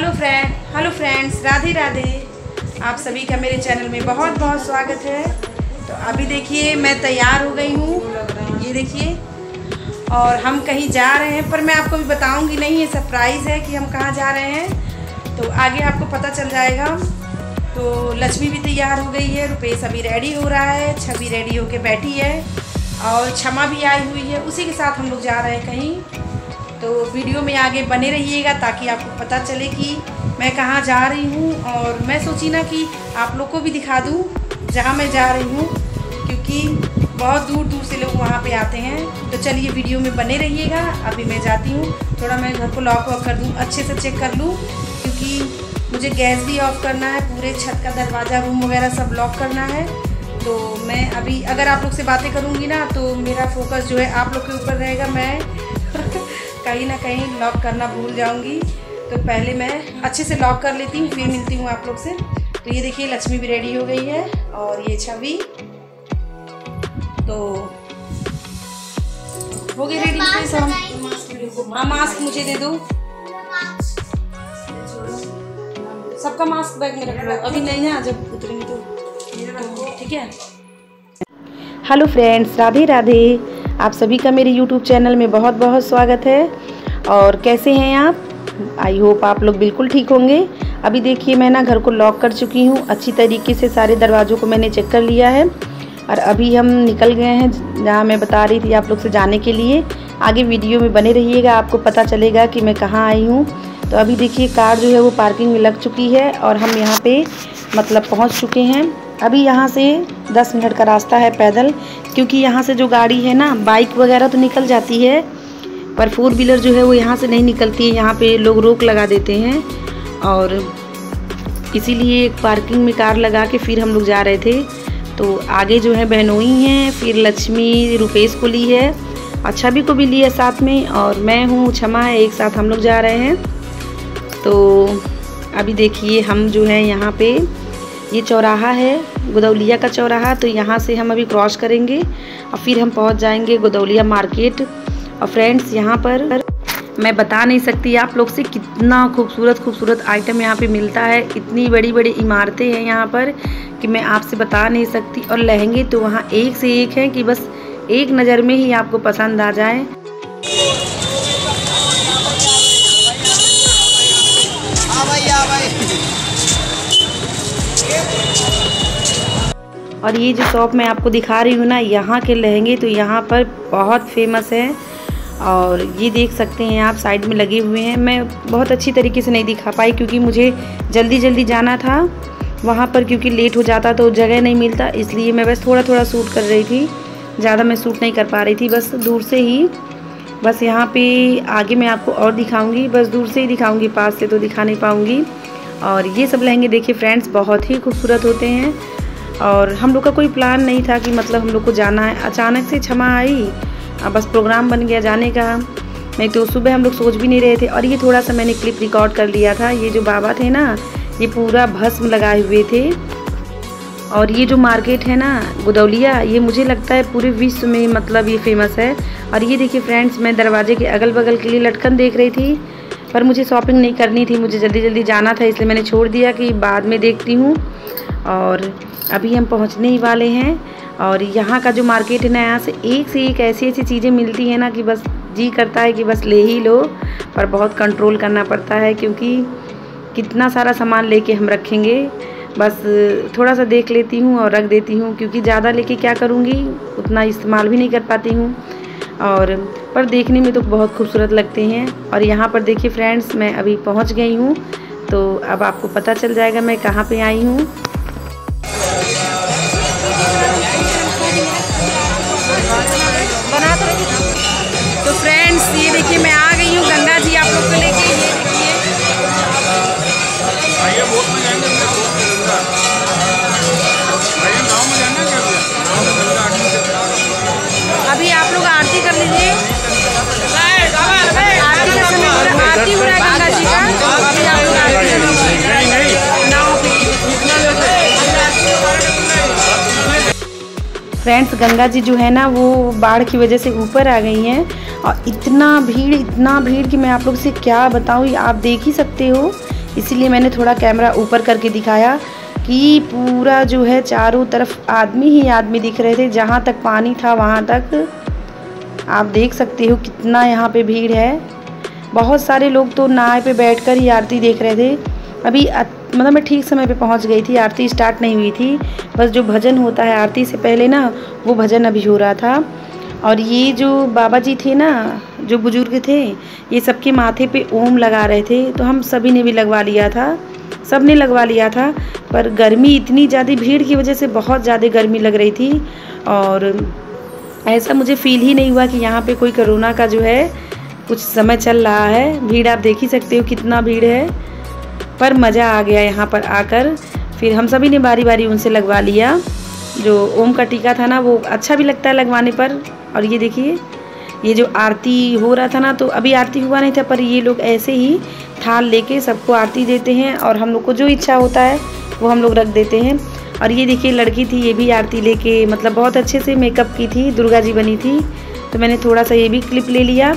Hello friends Radhe Radhe. आप सभी का मेरे चैनल में बहुत बहुत स्वागत है। तो अभी देखिए मैं तैयार हो गई हूँ, ये देखिए, और हम कहीं जा रहे हैं, पर मैं आपको भी बताऊँगी नहीं, ये सरप्राइज़ है कि हम कहाँ जा रहे हैं, तो आगे आपको पता चल जाएगा। तो लक्ष्मी भी तैयार हो गई है, रुपेश अभी रेडी हो रहा है, छवि रेडी होके बैठी है, और क्षमा भी आई हुई है, उसी के साथ हम लोग जा रहे हैं कहीं। तो वीडियो में आगे बने रहिएगा ताकि आपको पता चले कि मैं कहाँ जा रही हूँ, और मैं सोची ना कि आप लोग को भी दिखा दूँ जहाँ मैं जा रही हूँ, क्योंकि बहुत दूर दूर से लोग वहाँ पे आते हैं। तो चलिए वीडियो में बने रहिएगा। अभी मैं जाती हूँ, थोड़ा मैं घर को लॉक वॉक कर दूँ, अच्छे से चेक कर लूँ, क्योंकि मुझे गैस भी ऑफ करना है, पूरे छत का दरवाज़ा रूम वगैरह सब लॉक करना है। तो मैं अभी अगर आप लोग से बातें करूँगी ना तो मेरा फोकस जो है आप लोग के ऊपर रहेगा, मैं कहीं ना कहीं लॉक करना भूल जाऊंगी। तो पहले मैं अच्छे से लॉक कर लेती हूँ, फिर मिलती हूँ आप लोग से। तो ये देखिए लक्ष्मी भी रेडी हो गई है, और ये छवि तो हो गई रेडी। हाँ, मास्क मुझे दे दो, सबका मास्क बैग में रख लो, अभी नहीं ना, जब उतरेंगे तो ठीक है। हेलो फ्रेंड्स राधे राधे, आप सभी का मेरे YouTube चैनल में बहुत बहुत स्वागत है। और कैसे हैं आप? आई होप आप लोग बिल्कुल ठीक होंगे। अभी देखिए मैं ना घर को लॉक कर चुकी हूँ, अच्छी तरीके से सारे दरवाज़ों को मैंने चेक कर लिया है, और अभी हम निकल गए हैं जहाँ मैं बता रही थी आप लोग से जाने के लिए। आगे वीडियो में बने रहिएगा, आपको पता चलेगा कि मैं कहाँ आई हूँ। तो अभी देखिए कार जो है वो पार्किंग में लग चुकी है, और हम यहाँ पर मतलब पहुँच चुके हैं। अभी यहाँ से 10 मिनट का रास्ता है पैदल, क्योंकि यहाँ से जो गाड़ी है ना, बाइक वगैरह तो निकल जाती है, पर 4 व्हीलर जो है वो यहाँ से नहीं निकलती है, यहाँ पे लोग रोक लगा देते हैं, और इसीलिए एक पार्किंग में कार लगा के फिर हम लोग जा रहे थे। तो आगे जो है बहनोई हैं, फिर लक्ष्मी रुपेश को ली है, अच्छा भी को भी लिया साथ में, और मैं हूँ क्षमा, एक साथ हम लोग जा रहे हैं। तो अभी देखिए हम जो है यहाँ पर, ये चौराहा है गोदौलिया का चौराहा, तो यहाँ से हम अभी क्रॉस करेंगे और फिर हम पहुँच जाएंगे गोदौलिया मार्केट। और फ्रेंड्स यहाँ पर मैं बता नहीं सकती आप लोग से कितना खूबसूरत आइटम यहाँ पे मिलता है, इतनी बड़ी इमारतें हैं यहाँ पर कि मैं आपसे बता नहीं सकती, और लहंगे तो वहाँ एक से एक हैं कि बस एक नज़र में ही आपको पसंद आ जाए। और ये जो शॉप मैं आपको दिखा रही हूँ ना, यहाँ के लहंगे तो यहाँ पर बहुत फेमस है, और ये देख सकते हैं आप साइड में लगे हुए हैं। मैं बहुत अच्छी तरीके से नहीं दिखा पाई क्योंकि मुझे जल्दी जाना था वहाँ पर, क्योंकि लेट हो जाता तो जगह नहीं मिलता, इसलिए मैं बस थोड़ा शूट कर रही थी, ज़्यादा मैं शूट नहीं कर पा रही थी, बस दूर से ही। बस यहाँ पर आगे मैं आपको और दिखाऊँगी, बस दूर से ही दिखाऊँगी, पास से तो दिखा नहीं पाऊँगी। और ये सब लहंगे देखिए फ्रेंड्स बहुत ही खूबसूरत होते हैं, और हम लोग का कोई प्लान नहीं था कि मतलब हम लोग को जाना है, अचानक से क्षमा आई, बस प्रोग्राम बन गया जाने का, नहीं तो सुबह हम लोग सोच भी नहीं रहे थे। और ये थोड़ा सा मैंने क्लिप रिकॉर्ड कर लिया था, ये जो बाबा थे ना, ये पूरा भस्म लगाए हुए थे। और ये जो मार्केट है ना गोदौलिया, ये मुझे लगता है पूरे विश्व में मतलब ये फेमस है। और ये देखिए फ्रेंड्स मैं दरवाजे के अगल बगल के लिए लटकन देख रही थी, पर मुझे शॉपिंग नहीं करनी थी, मुझे जल्दी जाना था, इसलिए मैंने छोड़ दिया कि बाद में देखती हूँ। और अभी हम पहुंचने ही वाले हैं, और यहाँ का जो मार्केट है ना, यहाँ से एक ऐसी चीज़ें मिलती हैं ना कि बस जी करता है कि बस ले ही लो, पर बहुत कंट्रोल करना पड़ता है क्योंकि कितना सारा सामान लेके हम रखेंगे। बस थोड़ा सा देख लेती हूँ और रख देती हूँ, क्योंकि ज़्यादा लेके क्या करूँगी, उतना इस्तेमाल भी नहीं कर पाती हूँ, और पर देखने में तो बहुत खूबसूरत लगते हैं। और यहाँ पर देखिए फ्रेंड्स मैं अभी पहुँच गई हूँ, तो अब आपको पता चल जाएगा मैं कहाँ पर आई हूँ। तो फ्रेंड्स ये देखिए मैं आ गई हूँ गंगा जी आप लोग को लेके, ये देखिए अभी आप लोग आरती कर लीजिए, आरती का समय हो रहा, आरती हो रहा है गंगा जी का, अभी आप लोग फ्रेंड्स। गंगा जी जो है ना वो बाढ़ की वजह से ऊपर आ गई हैं, और इतना भीड़ कि मैं आप लोग से क्या बताऊँ, आप देख ही सकते हो इसीलिए मैंने थोड़ा कैमरा ऊपर करके दिखाया कि पूरा जो है चारों तरफ आदमी ही आदमी दिख रहे थे। जहाँ तक पानी था वहाँ तक आप देख सकते हो कितना यहाँ पे भीड़ है। बहुत सारे लोग तो नाव पे बैठकर ही आरती देख रहे थे। अभी मतलब मैं ठीक समय पे पहुँच गई थी, आरती स्टार्ट नहीं हुई थी। बस जो भजन होता है आरती से पहले ना, वो भजन अभी हो रहा था। और ये जो बाबा जी थे ना, जो बुजुर्ग थे, ये सबके माथे पे ओम लगा रहे थे। तो हम सभी ने भी लगवा लिया था, सब ने लगवा लिया था। पर गर्मी इतनी ज़्यादा, भीड़ की वजह से बहुत ज़्यादा गर्मी लग रही थी। और ऐसा मुझे फील ही नहीं हुआ कि यहाँ पे कोई कोरोना का जो है कुछ समय चल रहा है। भीड़ आप देख ही सकते हो कितना भीड़ है, पर मज़ा आ गया यहाँ पर आकर। फिर हम सभी ने बारी बारी उनसे लगवा लिया। जो ओम का टीका था ना, वो अच्छा भी लगता है लगवाने पर। और ये देखिए, ये जो आरती हो रहा था ना, तो अभी आरती हुआ नहीं था, पर ये लोग ऐसे ही थाल लेके सबको आरती देते हैं और हम लोग को जो इच्छा होता है वो हम लोग रख देते हैं। और ये देखिए लड़की थी, ये भी आरती लेके मतलब बहुत अच्छे से मेकअप की थी, दुर्गा जी बनी थी। तो मैंने थोड़ा सा ये भी क्लिप ले लिया।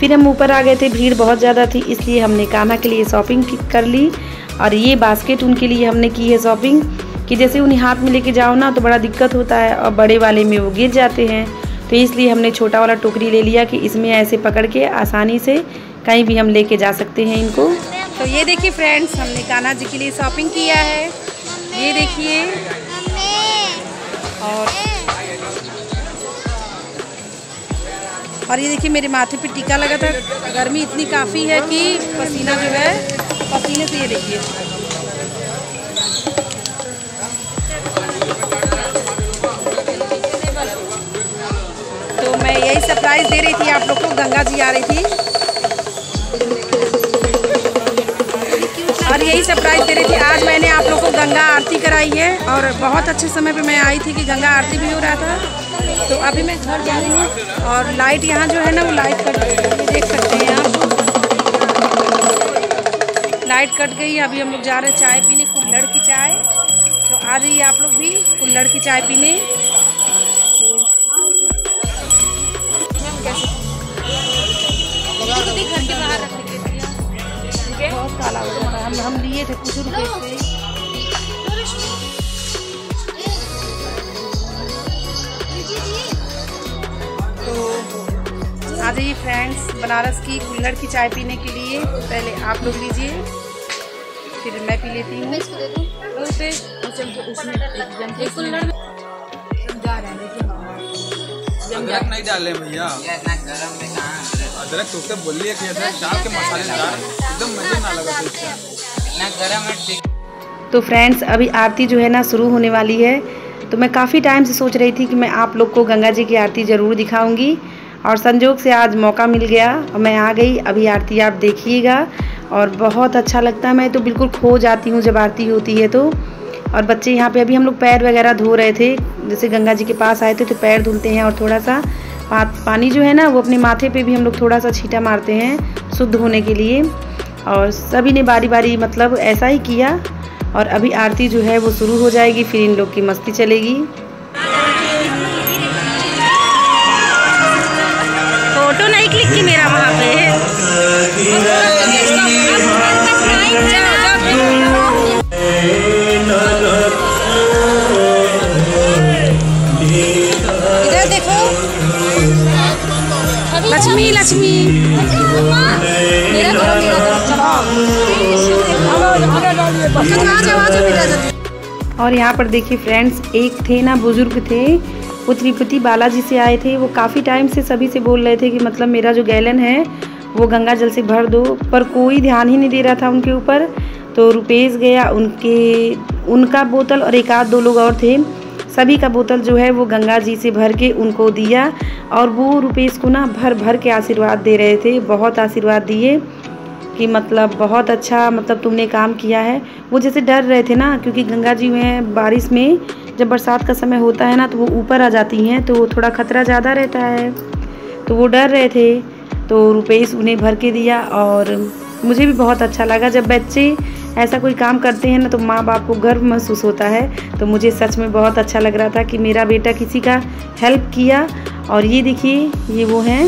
फिर हम ऊपर आ गए थे, भीड़ बहुत ज़्यादा थी, इसलिए हमने कान्हा के लिए शॉपिंग कर ली। और ये बास्केट उनके लिए हमने की है शॉपिंग, कि जैसे उन्हें हाथ में लेके जाओ ना तो बड़ा दिक्कत होता है और बड़े वाले में वो गिर जाते हैं। तो इसलिए हमने छोटा वाला टोकरी ले लिया कि इसमें ऐसे पकड़ के आसानी से कहीं भी हम लेके जा सकते हैं इनको। तो ये देखिए फ्रेंड्स, हमने कान्हा जी के लिए शॉपिंग किया है, ये देखिए। और ये देखिए मेरे माथे पे टीका लगा था। गर्मी इतनी काफ़ी है कि पसीना जो है, पसीने से ये देखिए। तो मैं यही सरप्राइज़ दे रही थी आप लोग को, गंगा जी आ रही थी और यही सरप्राइज़ दे रही थी। आज मैंने आप लोगों को गंगा आरती कराई है और बहुत अच्छे समय पे मैं आई थी कि गंगा आरती भी हो रहा था। तो अभी मैं घर जा रही हूँ और लाइट यहाँ जो है ना, वो लाइट कट गई, देख सकते हैं आप, लाइट कट गई। अभी हम लोग जा रहे हैं चाय पीने, कुल्हड़ की चाय। तो आ जाइए आप लोग भी कुल्हड़ की चाय पीने। घर के बाहर रख लीजिए, बहुत काला हो गया। हम लिए थे कुछ रुपए से। तो आ जाइए फ्रेंड्स बनारस की कुल्हड़ की चाय पीने के लिए। पहले आप लोग लीजिए, फिर मैं पी लेती हूँ। नहीं डाले भैया अदरक, तो उससे बोलिए कि अदरक डाल के मसालेदार एकदम मज़े ना लगा ना, गरम है। तो फ्रेंड्स अभी आरती जो है ना शुरू होने वाली है। तो मैं काफ़ी टाइम से सोच रही थी कि मैं आप लोग को गंगा जी की आरती ज़रूर दिखाऊंगी और संजोग से आज मौका मिल गया और मैं आ गई। अभी आरती आप देखिएगा और बहुत अच्छा लगता है। मैं तो बिल्कुल खो जाती हूँ जब आरती होती है तो। और बच्चे यहाँ पे, अभी हम लोग पैर वगैरह धो रहे थे, जैसे गंगा जी के पास आए थे तो पैर धुलते हैं और थोड़ा सा पानी जो है ना वो अपने माथे पे भी हम लोग थोड़ा सा छींटा मारते हैं शुद्ध होने के लिए। और सभी ने बारी बारी मतलब ऐसा ही किया। और अभी आरती जो है वो शुरू हो जाएगी, फिर इन लोग की मस्ती चलेगी। फोटो नहीं क्लिक की मेरा वहाँ पे। लक्ष्मी लक्ष्मी और यहाँ पर देखिए फ्रेंड्स, एक थे ना बुजुर्ग थे, वो तिरुपति बालाजी से आए थे। वो काफ़ी टाइम से सभी से बोल रहे थे कि मतलब मेरा जो गैलन है वो गंगा जल से भर दो, पर कोई ध्यान ही नहीं दे रहा था उनके ऊपर। तो रुपेश गया, उनका बोतल और एक आध दो लोग और थे, सभी का बोतल जो है वो गंगा जी से भर के उनको दिया। और वो रुपेश को ना भर भर के आशीर्वाद दे रहे थे, बहुत आशीर्वाद दिए कि मतलब बहुत अच्छा, मतलब तुमने काम किया है। वो जैसे डर रहे थे ना, क्योंकि गंगा जी में बारिश में जब बरसात का समय होता है ना तो वो ऊपर आ जाती हैं, तो थोड़ा खतरा ज़्यादा रहता है, तो वो डर रहे थे। तो रुपेश उन्हें भर के दिया और मुझे भी बहुत अच्छा लगा। जब बच्चे ऐसा कोई काम करते हैं ना तो माँ बाप को गर्व महसूस होता है। तो मुझे सच में बहुत अच्छा लग रहा था कि मेरा बेटा किसी का हेल्प किया। और ये देखिए ये वो हैं।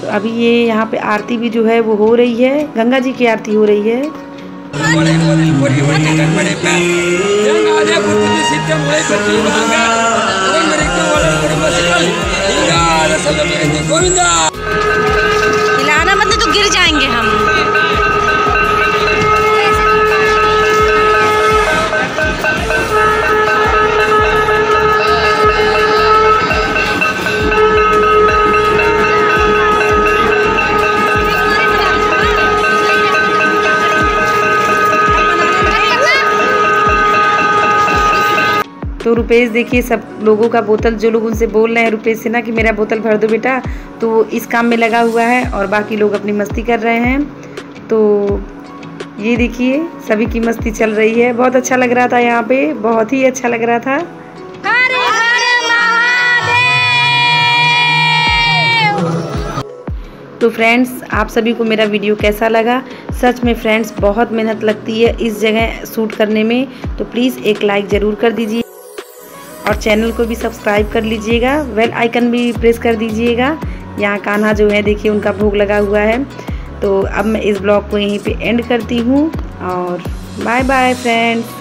तो अभी ये यहाँ पे आरती भी जो है वो हो रही है, गंगा जी की आरती हो रही है। हिलाना मतलब तो गिर जाएंगे हम। तो रुपेश देखिए सब लोगों का बोतल, जो लोग उनसे बोल रहे हैं रुपेश से ना कि मेरा बोतल भर दो बेटा, तो इस काम में लगा हुआ है और बाकी लोग अपनी मस्ती कर रहे हैं। तो ये देखिए सभी की मस्ती चल रही है। बहुत अच्छा लग रहा था यहाँ पे, बहुत ही अच्छा लग रहा था। तो फ्रेंड्स आप सभी को मेरा वीडियो कैसा लगा? सच में फ्रेंड्स बहुत मेहनत लगती है इस जगह शूट करने में, तो प्लीज़ एक लाइक ज़रूर कर दीजिए और चैनल को भी सब्सक्राइब कर लीजिएगा, बेल आइकन भी प्रेस कर दीजिएगा। यहाँ कान्हा जो है देखिए उनका भोग लगा हुआ है। तो अब मैं इस ब्लॉग को यहीं पे एंड करती हूँ और बाय बाय फ्रेंड्स।